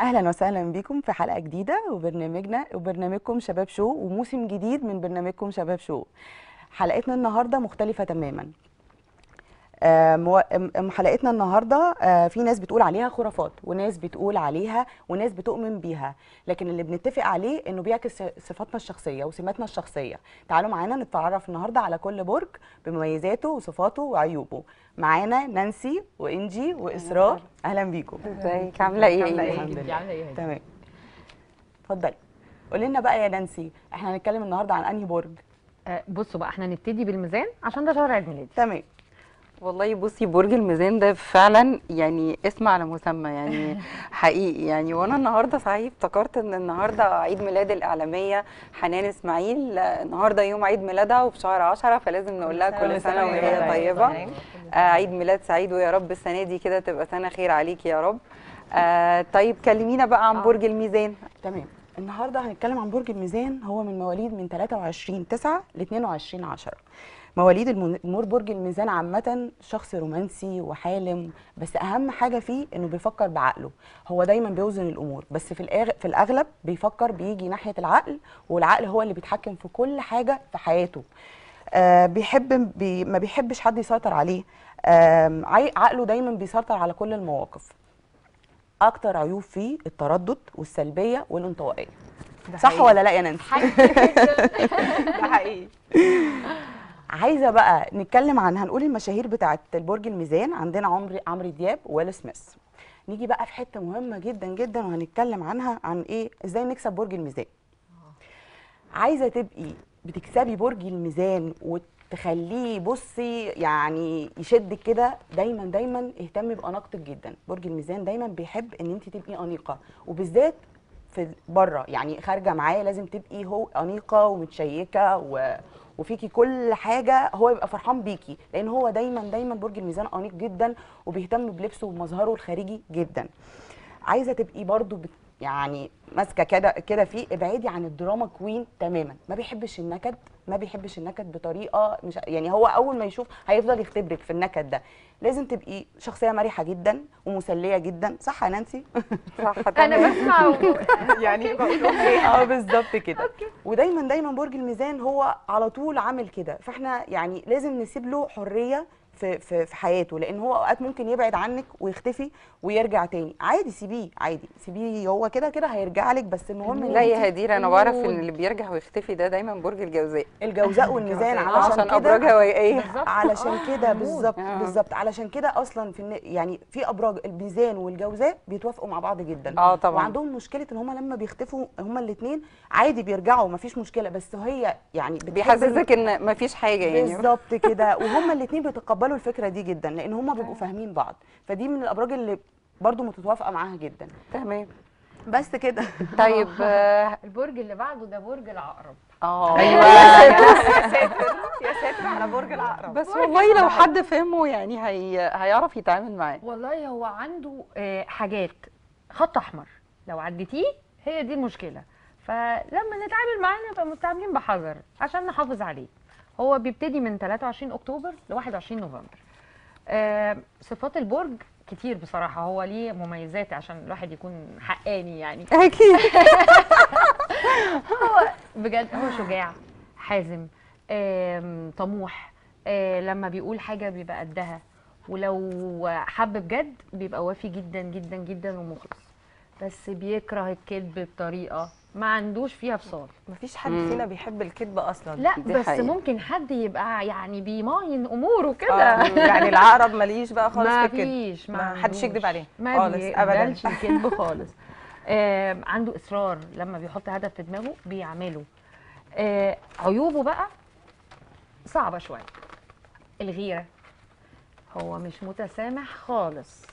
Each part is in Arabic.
اهلا وسهلا بكم في حلقه جديده وبرنامجكم شباب شو، وموسم جديد من برنامجكم شباب شو. حلقتنا النهارده مختلفه تماما. حلقتنا النهارده في ناس بتقول عليها خرافات، وناس بتقول عليها وناس بتؤمن بيها، لكن اللي بنتفق عليه انه بيعكس صفاتنا الشخصيه وسماتنا الشخصيه. تعالوا معانا نتعرف النهارده على كل برج بمميزاته وصفاته وعيوبه. معانا نانسي وانجي واسراء، اهلا بيكم. ازيك؟ عامله ايه؟ الحمد لله تمام. اتفضلي قولي لنا بقى يا نانسي، احنا هنتكلم النهارده عن انهي برج؟ بصوا بقى، احنا هنبتدي بالميزان عشان ده شهر عيد ميلادي. تمام. والله بصي، برج الميزان ده فعلا يعني اسم على مسمى، يعني حقيقي يعني. وانا النهارده صحيح افتكرت ان النهارده عيد ميلاد الاعلاميه حنان اسماعيل، النهارده يوم عيد ميلادها وفي شهر 10، فلازم نقول لها كل سنه وهي طيبه، عيد ميلاد سعيد، ويا رب السنه دي كده تبقى سنه خير عليكي يا رب. طيب كلمينا بقى عن برج الميزان. تمام، النهارده هنتكلم عن برج الميزان. هو من مواليد من 23/9 ل 22/10. مواليد برج الميزان عامة شخص رومانسي وحالم، بس أهم حاجة فيه إنه بيفكر بعقله. هو دايما بيوزن الأمور، بس في الأغلب بيفكر بيجي ناحية العقل، والعقل هو اللي بيتحكم في كل حاجة في حياته. ما بيحبش حد يسيطر عليه، عقله دايما بيسيطر على كل المواقف. أكتر عيوب فيه التردد والسلبية والانطوائية. صح ولا لا يا نانسي؟ ده حقيقي. عايزه بقى نتكلم عن، هنقول المشاهير بتاعه برج الميزان. عندنا عمرو دياب وويل سميث. نيجي بقى في حته مهمه جدا جدا وهنتكلم عنها، عن ايه، ازاي نكسب برج الميزان. عايزه تبقي بتكسبي برج الميزان وتخليه بصي يعني يشدك كده، دايما دايما اهتمي باناقتك جدا. برج الميزان دايما بيحب ان انت تبقي انيقه، وبالذات في بره يعني خارجه معاه لازم تبقي هو انيقه ومتشيكه وفيكي كل حاجه، هو يبقى فرحان بيكي، لان هو دايما دايما برج الميزان انيق جدا وبيهتم بلبسه ومظهره الخارجي جدا. عايزه تبقي برضو يعني ماسكه كده فيه، ابعدي عن الدراما كوين تماما. ما بيحبش النكد، ما بيحبش النكد بطريقه مش يعني، هو اول ما يشوف هيفضل يختبرك في النكد ده. لازم تبقي شخصيه مرحه جدا ومسليه جدا. صح يا نانسي؟ صح انا بسمع يعني بالظبط كده. ودايما دايما برج الميزان هو على طول عامل كده، فاحنا يعني لازم نسيب له حريه في حياته، لان هو اوقات ممكن يبعد عنك ويختفي ويرجع تاني. عادي سيبيه، عادي سيبيه، هو كده كده هيرجع لك. بس المهم لا يا هدير، انا بعرف ان اللي بيرجع ويختفي ده دايما برج الجوزاء. الجوزاء والميزان عشان ابراج هوائيه، علشان كده بالظبط بالظبط. علشان كده اصلا في يعني في ابراج الميزان والجوزاء بيتوافقوا مع بعض جدا. طبعا. وعندهم مشكله ان هم لما بيختفوا هم الاثنين عادي بيرجعوا، مفيش مشكله، بس هي يعني بيحسسك ان مفيش حاجه يعني. بالظبط كده. وهم الاثنين بيتقبلوا الفكره دي جدا، لان هما بيبقوا فاهمين بعض، فدي من الابراج اللي برضو متتوافقه معاها جدا. تمام، بس كده. طيب البرج اللي بعده ده برج العقرب. ايوه يا ساتر يا ساتر على برج العقرب. بس والله لو حد فهمه يعني هيعرف يتعامل معاه. والله هو عنده حاجات خط احمر، لو عديتيه هي دي المشكله، فلما نتعامل معاه نبقى متعاملين بحذر عشان نحافظ عليه. هو بيبتدي من 23 أكتوبر ل 21 نوفمبر. صفات البرج كتير بصراحة، هو ليه مميزات عشان الواحد يكون حقاني يعني. أكيد. هو بجد هو شجاع، حازم، طموح، لما بيقول حاجة بيبقى قدها، ولو حب بجد بيبقى وافي جدا جدا جدا ومخلص، بس بيكره الكذب بطريقة ما عندوش فيها فصال. مفيش حد فينا بيحب الكذب اصلا. لا بس حقيقة. ممكن حد يبقى يعني بيماين اموره كده. يعني العقرب ماليش بقى خالص في الكذب، مفيش، ما حدش يكذب عليه خالص ابدا، ما بيقبلش الكذب خالص. عنده اصرار، لما بيحط هدف في دماغه بيعمله. عيوبه بقى صعبه شويه. الغيره، هو مش متسامح خالص،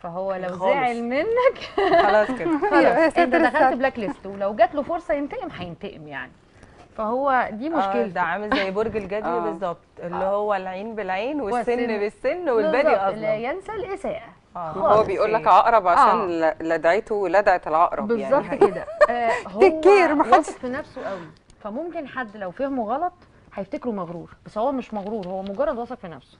فهو لو زعل منك خلاص كده خلاص انت دخلت بلاك ليست، ولو جات له فرصه ينتقم هينتقم يعني، فهو دي مشكلته. ده عامل زي برج الجدي بالظبط، اللي هو العين بالعين والسن بالسن والبادي اصلا، لا ينسى الاساءه. هو بيقول لك عقرب عشان لدعته لدعه العقرب بالظبط يعني كده. هو واثق في نفسه قوي، فممكن حد لو فهمه غلط هيفتكره مغرور، بس هو مش مغرور، هو مجرد واثق في نفسه.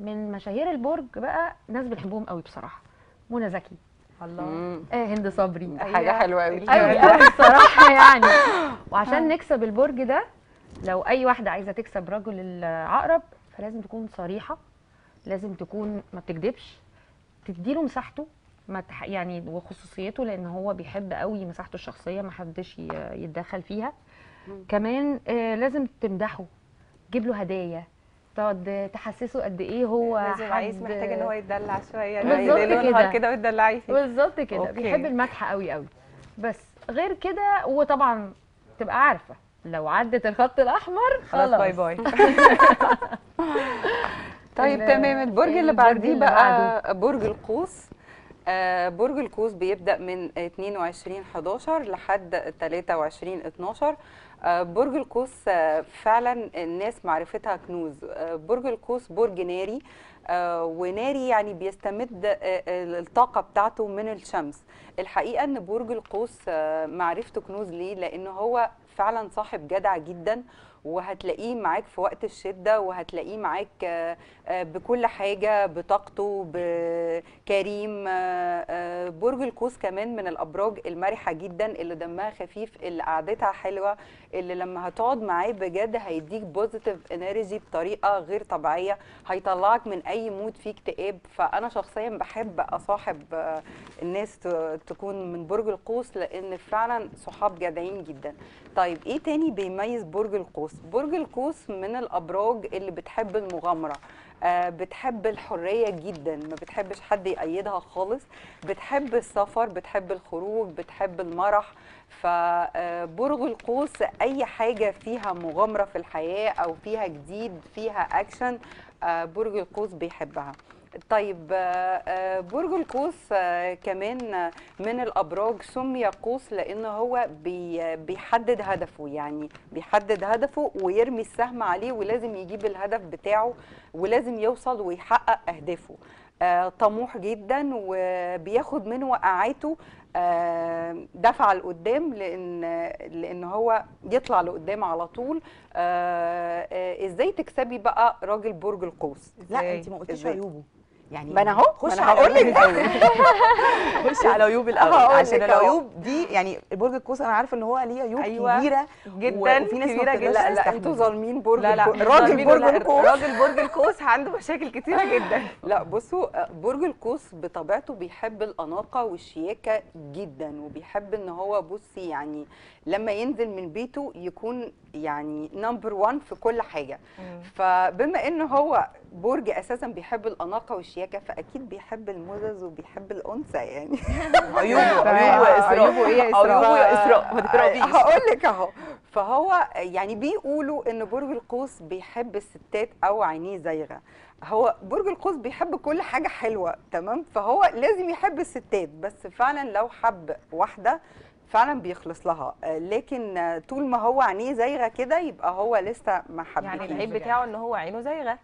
من مشاهير البرج بقى ناس بنحبهم قوي بصراحه، منى زكي، الله. ايه هند صبري حاجه حلوه قوي قوي الصراحه يعني. وعشان نكسب البرج ده، لو اي واحده عايزه تكسب رجل العقرب فلازم تكون صريحه، لازم تكون ما بتكدبش، تديله مساحته ما يعني وخصوصيته، لان هو بيحب قوي مساحته الشخصيه ما حدش يتدخل فيها. كمان لازم تمدحه، تجيب له هدايا، تقعد تحسسه قد ايه هو عايز، محتاج ان هو يتدلع شويه بالظبط كده ويتدلعي فيه بالظبط كده، بيحب المدح قوي قوي. بس غير كده وطبعا تبقى عارفه لو عدت الخط الاحمر خلاص باي باي. طيب تمام. البرج اللي بعديه بقى برج القوس. برج القوس بيبدأ من 22/11 لحد 23/12. برج القوس فعلا الناس معرفتها كنوز. برج القوس برج ناري، وناري يعني بيستمد الطاقة بتاعته من الشمس. الحقيقة ان برج القوس معرفته كنوز ليه؟ لانه هو فعلا صاحب جدع جدا، وهتلاقيه معاك في وقت الشدة، وهتلاقيه معاك بكل حاجة، بطاقته، بكريم. برج القوس كمان من الأبراج المرحة جدا، اللي دمها خفيف، اللي قعدتها حلوة، اللي لما هتقعد معاه بجد هيديك بوزيتيف انرجي بطريقة غير طبيعية، هيطلعك من أي مود فيه اكتئاب. فأنا شخصيا بحب أصاحب الناس تكون من برج القوس، لأن فعلا صحاب جدعين جدا. طيب إيه تاني بيميز برج القوس؟ برج القوس من الأبراج اللي بتحب المغامرة، بتحب الحرية جدا، ما بتحبش حد يقيدها خالص، بتحب السفر، بتحب الخروج، بتحب المرح. فبرج القوس أي حاجة فيها مغامرة في الحياة أو فيها جديد، فيها أكشن، برج القوس بيحبها. طيب برج القوس كمان من الأبراج سمي قوس، لأنه هو بيحدد هدفه، يعني بيحدد هدفه ويرمي السهم عليه، ولازم يجيب الهدف بتاعه، ولازم يوصل ويحقق أهدافه. طموح جدا، وبياخد من وقعاته دفع لقدام، لان هو يطلع لقدام على طول. ازاي تكسبي بقى راجل برج القوس؟ لا انت ما قلتيش عيوبه يعني. ما انا اهو خش هقول لك الاول. خش على عيوب الاول عشان العيوب دي يعني برج القوس انا عارفه ان هو ليه عيوب كبيره جدا، وفي ناس كتيره جدا. لا انتوا ظالمين برج القوس. راجل برج القوس عنده مشاكل كتيره جدا. لا بصوا، برج القوس بطبيعته بيحب الاناقه والشياكه جدا، وبيحب ان هو بصي يعني لما ينزل من بيته يكون يعني نمبر 1 في كل حاجه. فبما ان هو برج اساسا بيحب الاناقه والشياكه، فاكيد بيحب المزز وبيحب الانثى يعني. عيوبه يا اسراء. ما تكرهيش، هقول لك اهو. فهو يعني بيقولوا ان برج القوس بيحب الستات او عينيه زايغه. هو برج القوس بيحب كل حاجه حلوه، تمام؟ فهو لازم يحب الستات، بس فعلا لو حب واحده فعلا بيخلص لها، لكن طول ما هو عينيه زايغه كده يبقى هو لسه ما حبتهاش. يعني العيب بتاعه ان هو عينه زايغه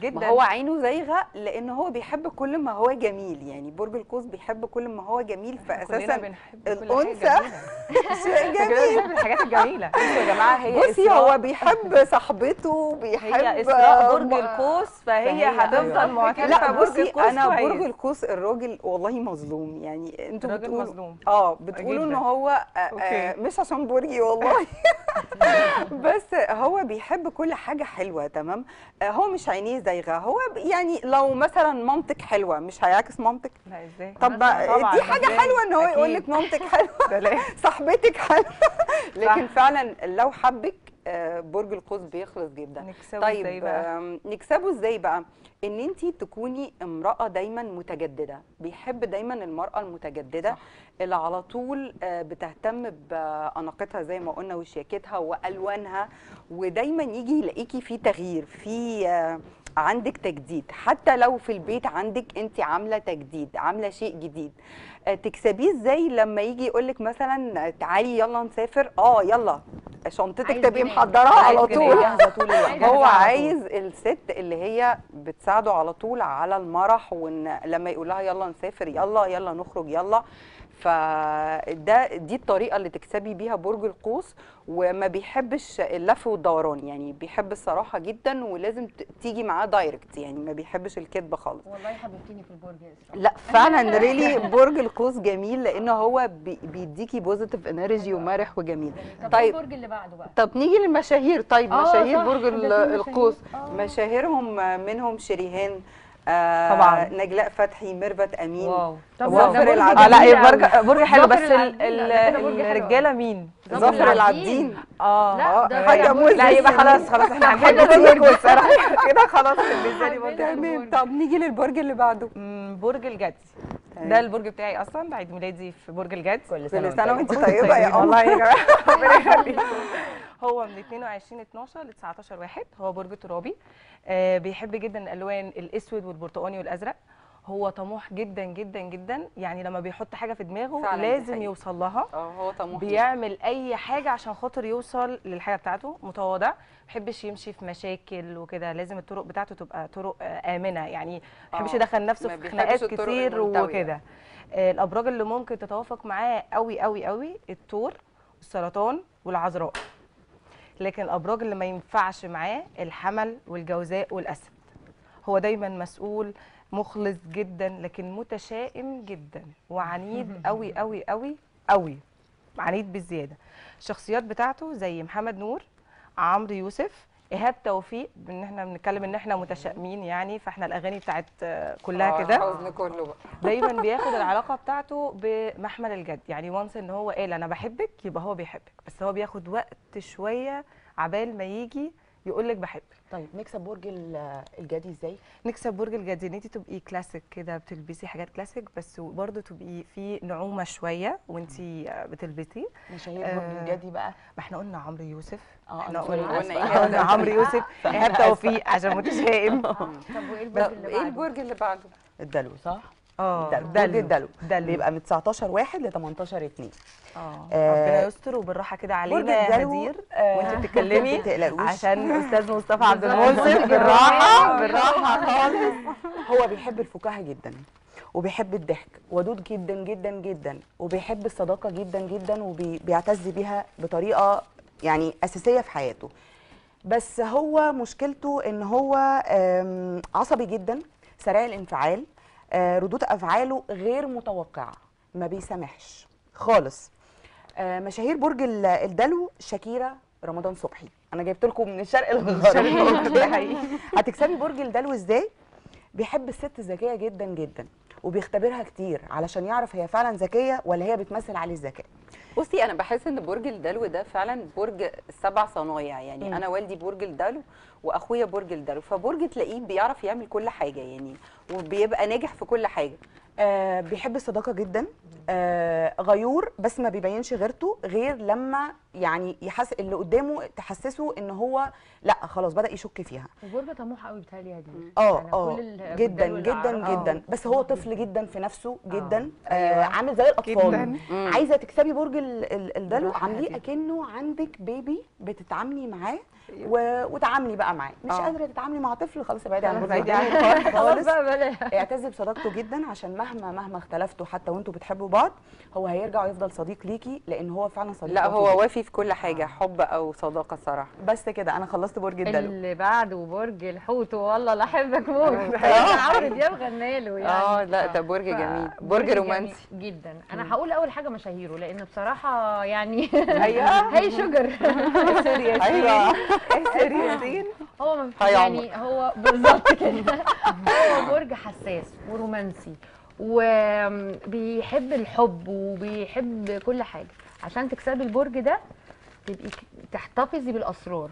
جدا. هو عينه زايغه لان هو بيحب كل ما هو جميل، يعني برج القوس بيحب كل ما هو جميل، فاساسا الانثى شيء جميل من الحاجات الجميله يا جماعه. هي بصي هو بيحب صاحبته، بيحب هي إسراء برج القوس، فهي هتفضل معترفه برج القوس. انا برج القوس الراجل والله مظلوم، يعني انتوا بتقولوا بتقولوا ان هو مش عشان برجي والله. بس هو بيحب كل حاجه حلوه، تمام؟ هو مش عينيه زايغه. هو يعني لو مثلا مامتك حلوه مش هيعكس مامتك؟ لا ازاي؟ طب دي حاجه حلوه ان هو يقول لك مامتك حلوه، صاحبتك حلوه. لكن فعلا لو حبك برج القوس بيخلص جدا. نكسبه طيب ازاي بقى؟ نكسبه ازاي بقى؟ ان انت تكوني امراه دايما متجدده، بيحب دايما المراه المتجدده، اللي على طول بتهتم باناقتها زي ما قلنا وشياكتها والوانها، ودايما يجي يلاقيكي في تغيير، في عندك تجديد، حتى لو في البيت عندك انت عامله تجديد، عامله شيء جديد. تكسبيه ازاي؟ لما يجي يقولك مثلا تعالي يلا نسافر، يلا شنطتك تبقي محضراها على طول. هو عايز الست اللي هي بتساعده على طول على المرح، ولما يقول لها يلا نسافر، يلا يلا نخرج، يلا. دي الطريقه اللي تكسبي بيها برج القوس. وما بيحبش اللف والدوران، يعني بيحب الصراحه جدا، ولازم تيجي معاه معاه دايركت، يعني ما بيحبش الكذب خالص. والله حبيبتيني في البرج يا إسراء. لا فعلا ريلي برج القوس جميل، لان هو بيديكي بوزيتيف انرجي ومرح وجميل. طيب البرج اللي بعده بقى. طب نيجي للمشاهير. طيب مشاهير برج القوس، مشاهيرهم منهم شيريهان طبعا، نجلاء فتحي، ميرفت امين، ظافر العادين. لا برج حلو، بس الرجاله مين؟ ظافر العادين. حاجه موزه. لا يبقى خلاص احنا عاملين كده خلاص بالنسبه لي تمام. طب نيجي للبرج اللي بعده، برج الجدي. ده البرج بتاعي اصلا، عيد ميلادي في برج الجدي. كل سنه وانت طيبه يا الله يا جماعه، ربنا يخليك. هو من 22/12 ل 19/1، هو برج ترابي. بيحب جدا الالوان الاسود والبرتقاني والازرق. هو طموح جدا جدا جدا، يعني لما بيحط حاجه في دماغه لازم يوصل لها. هو طموح، بيعمل اي حاجه عشان خاطر يوصل للحاجه بتاعته. متواضع، ما بيحبش يمشي في مشاكل وكده، لازم الطرق بتاعته تبقى طرق امنه، يعني ما بيحبش يدخل نفسه في خناقات كتير وكده. الابراج اللي ممكن تتوافق معاه قوي قوي قوي الثور والسرطان والعذراء. لكن الابراج اللي ما ينفعش معاه الحمل والجوزاء والاسد. هو دايما مسؤول، مخلص جدا، لكن متشائم جدا وعنيد قوي قوي قوي قوي، عنيد بالزياده. الشخصيات بتاعته زي محمد نور، عمرو يوسف، إيهاب توفيق. ان احنا بنتكلم ان احنا متشائمين يعني، فاحنا الاغاني بتاعت كلها كده حزن كله بقى. دايما بياخد العلاقه بتاعته بمحمل الجد، يعني وانس ان هو قال انا بحبك يبقى هو بيحبك، بس هو بياخد وقت شويه عبال ما يجي يقول لك بحبك. طيب نكسب برج الجدي ازاي؟ نكسب برج الجدي ان انت تبقي كلاسيك كده، بتلبسي حاجات كلاسيك بس برضه تبقي في نعومه شويه وانت بتلبسي. مشاهير برج الجدي بقى، ما احنا قلنا عمرو يوسف، احنا قلنا عمرو يوسف، ايهاب توفيق عشان متشائم. طب وايه البرج اللي بعده؟ الدلو، صح؟ الدلو بيبقى من 19/1 ل 18/2. ربنا يستر وبالراحه كده علينا يا هدير وانت بتتكلمي عشان استاذ مصطفى عبد المنصر. بالراحه بالراحه خالص. هو بيحب الفكاهه جدا، وبيحب الضحك، ودود جدا جدا جدا، وبيحب الصداقه جدا جدا، وبيعتز بيها بطريقه يعني اساسيه في حياته. بس هو مشكلته ان هو عصبي جدا، سريع الانفعال، ردود افعاله غير متوقعه، ما بيسامحش خالص. مشاهير برج الدلو شاكيرة، رمضان صبحي. انا جايبت لكم من الشرق للغرب. هتكسبي برج الدلو ازاي؟ بيحب الست ذكيه جدا جدا، وبيختبرها كتير علشان يعرف هي فعلا ذكيه ولا هي بتمثل عليه الذكاء. بصي انا بحس ان برج الدلو ده فعلا برج السبع صنايع، يعني انا والدي برج الدلو واخويا برج الدلو، فبرج تلاقيه بيعرف يعمل كل حاجه يعني، وبيبقى ناجح في كل حاجه. بيحب الصداقه جدا، غيور بس ما بيبينش غيرته غير لما يعني يحس اللي قدامه، تحسسه ان هو لا خلاص بدا يشك فيها. وبرج طموح قوي بتهيألي يا دي. جدا جدا جدا، بس هو طفل جدا في نفسه جدا. عامل زي الاطفال. عايزه تكسبي برج الدلو، عامليه اكنه عندك بيبي بتتعاملي معاه وتعاملي بقى معاه. مش قادره تتعاملي مع طفل، خلاص ابعدي عن برج الدلو خالص. اعتز بصداقته جدا، عشان مهما اختلفتوا حتى وانتوا بتحبوا بعض هو هيرجع ويفضل صديق ليكي، لان هو فعلا صديق. لا هو وافي في كل حاجه، حب او صداقه صراحه. بس كده انا خلصت برج الدلو. اللي بعده برج الحوت، والله لا احبك موت. عمرو دياب غناله يعني. لا ده برج جميل، برج رومانسي جدا. انا هقول اول حاجه مشاهيره، لان بصراحه يعني ايوه هي شجر أسر ياسين. أسر ياسين هو يعني هو بالظبط كده. هو برج حساس ورومانسي وبيحب الحب وبيحب كل حاجه. عشان تكسبي البرج ده تبقي تحتفظي بالاسرار،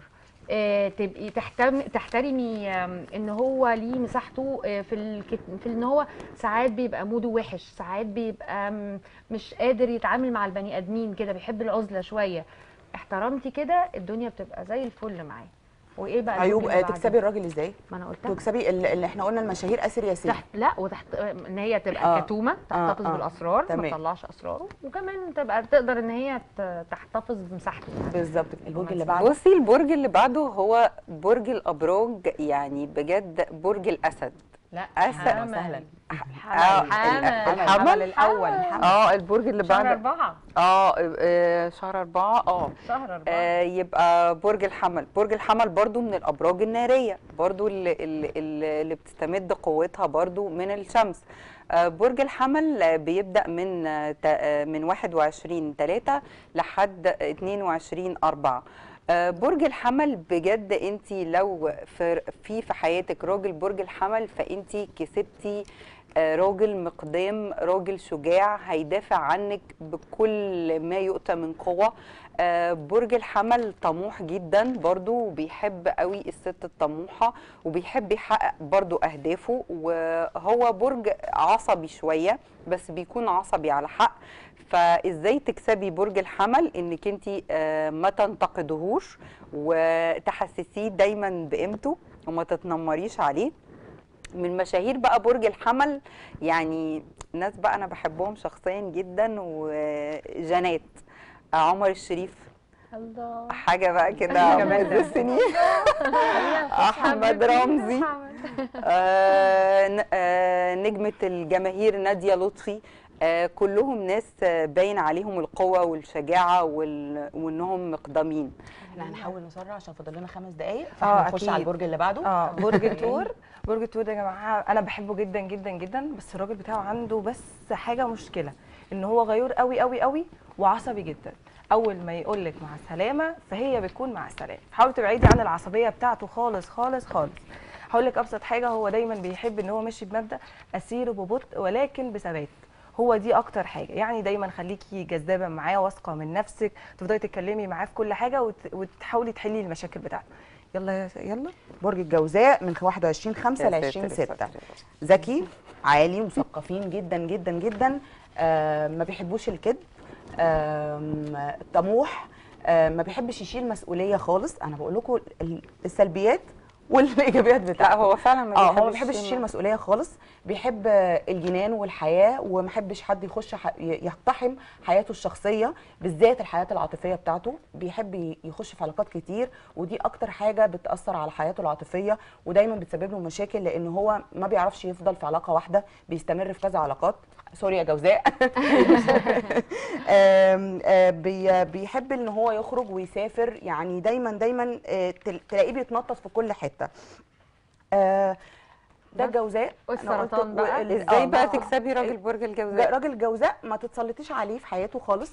تبقي تحترمي ان هو ليه مساحته في ان هو ساعات بيبقى موده وحش، ساعات بيبقى مش قادر يتعامل مع البني ادمين كده، بيحب العزله شويه. احترمتي كده الدنيا بتبقى زي الفل معاه. وايه بقى عيوب تكسبي الراجل ازاي؟ ما انا قلتها تكسبي اللي احنا قلنا المشاهير أسر ياسين لا، وتحت ان هي تبقى كتومه، تحتفظ بالاسرار، ما تطلعش اسراره، وكمان تبقى تقدر ان هي تحتفظ بمساحته. بالظبط. البرج اللي بعده، بصي البرج اللي بعده هو برج الابراج، يعني بجد برج الاسد. لا اهلا وسهلا. الحمل الاول البرج اللي بعد شهر 4 شهر 4 شهر 4 يبقى برج الحمل. برج الحمل برضو من الابراج الناريه، برضو اللي بتستمد قوتها برضو من الشمس. برج الحمل بيبدا من 21/3 لحد 22/4. برج الحمل بجد انت لو في حياتك راجل برج الحمل فانت كسبتي راجل مقدام، راجل شجاع هيدافع عنك بكل ما يؤتى من قوة. برج الحمل طموح جدا برضو، وبيحب قوي الست الطموحة وبيحب يحقق برضو أهدافه، وهو برج عصبي شوية بس بيكون عصبي على حق. فازاي تكسبي برج الحمل؟ انك انت ما تنتقدهوش وتحسسيه دايما بقيمته وما تتنمريش عليه. من مشاهير بقى برج الحمل يعني ناس بقى انا بحبهم شخصيا جدا، وجنات عمر الشريف الله حاجه بقى كده منذ السنين، احمد رمزي، نجمه الجماهير نادية لطفي، كلهم ناس باين عليهم القوة والشجاعة وانهم مقدمين. احنا هنحاول نسرع عشان فاضل لنا 5 دقايق، فهنخش على البرج اللي بعده. برج الثور. برج الثور ده يا جماعة انا بحبه جدا جدا جدا، بس الراجل بتاعه عنده بس حاجة مشكلة، ان هو غيور قوي قوي قوي وعصبي جدا. اول ما يقول لك مع السلامة فهي بتكون مع السلامة، حاولي تبعدي عن العصبية بتاعته خالص خالص خالص. هقول لك ابسط حاجة، هو دايما بيحب ان هو ماشي بمبدأ اسير ببطء ولكن بثبات، هو دي اكتر حاجه. يعني دايما خليكي جذابه معاه، واثقه من نفسك، تفضلي تتكلمي معاه في كل حاجه وتحاولي تحلي المشاكل بتاعته. يلا يلا. برج الجوزاء من 21/5 ل 20/6. ذكي عالي، مثقفين جدا جدا جدا، ما بيحبوش الكذب، طموح، ما بيحبش يشيل مسؤوليه خالص. انا بقول لكم السلبيات والايجابيات بتاعته. لا هو فعلا ما بيحبش، هو ما بيحبش يشيل مسؤوليه خالص، بيحب الجنان والحياه، وما بيحبش حد يخش يقتحم حياته الشخصيه، بالذات الحياه العاطفيه بتاعته. بيحب يخش في علاقات كتير، ودي اكتر حاجه بتاثر على حياته العاطفيه ودايما بتسبب له مشاكل، لان هو ما بيعرفش يفضل في علاقه واحده، بيستمر في كذا علاقات. سوري يا جوزاء. بيحب ان هو يخرج ويسافر، يعني دايما دايما تلاقيه بيتنطط في كل حته. ده الجوزاء. والسرطان بقى ازاي بقى تكسبي راجل برج الجوزاء؟ راجل الجوزاء ما تتسلطيش عليه في حياته خالص،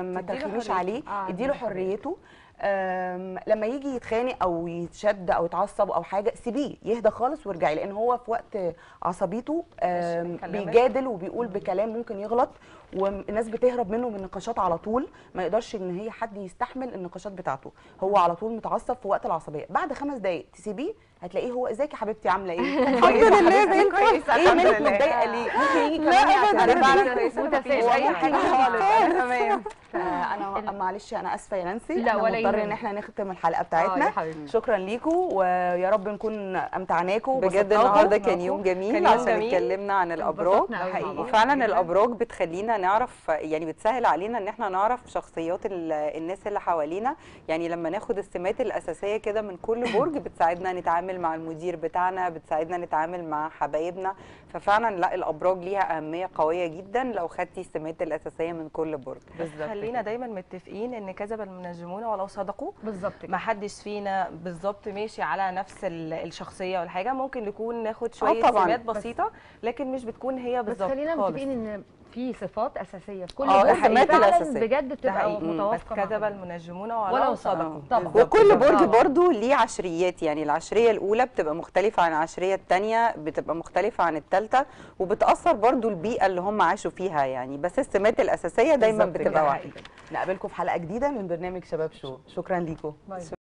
ما ترخميش عليه، اديله حريته. لما يجي يتخانق او يتشد او يتعصب او حاجه سيبيه يهدى خالص وارجعي، لان هو في وقت عصبيته بيجادل وبيقول بكلام ممكن يغلط، والناس بتهرب منه من النقاشات على طول، ما يقدرش ان هي حد يستحمل النقاشات بتاعته، هو على طول متعصب في وقت العصبيه. بعد 5 دقائق تسيبيه هتلاقيه هو ازيك يا حبيبتي عامله ايه؟ الحمد لله زي الفل. ايه مالك متضايقه ليه؟ ممكن يجي كمان. انا معلش انا اسفه يا نانسي، مضطر ان احنا نختم الحلقه بتاعتنا. شكرا ليكم، ويا رب نكون امتعناكم بجد. النهارده كان يوم جميل عشان اتكلمنا عن الابراج، وفعلا الابراج بتخلينا نعرف، يعني بتسهل علينا ان احنا نعرف شخصيات الناس اللي حوالينا. يعني لما ناخد السمات الاساسيه كده من كل برج بتساعدنا نتعامل مع المدير بتاعنا، بتساعدنا نتعامل مع حبايبنا. ففعلا لا الابراج ليها اهميه قويه جدا لو خدتي السمات الاساسيه من كل برج. خلينا دايما متفقين ان كذب المنجمون ولو صدقوا. بالظبط، ما حدش فينا بالظبط ماشي على نفس الشخصيه ولا حاجه، ممكن نكون ناخد شويه سمات بسيطه لكن مش بتكون هي بالظبط. بس خلينا متفقين ان في صفات اساسيه في كل برج بجد بتبقى متوافقه. كذب المنجمون ولو صدقوا. وكل برج برضو ليه عشريات، يعني العشريه الاولى بتبقى مختلفه عن العشريه الثانيه، بتبقى مختلفه عن الثالثه، وبتاثر برضو البيئه اللي هم عاشوا فيها يعني. بس السمات الاساسيه دايما بتبقى واحده. نقابلكم في حلقه جديده من برنامج شباب شو. شكرا ليكم.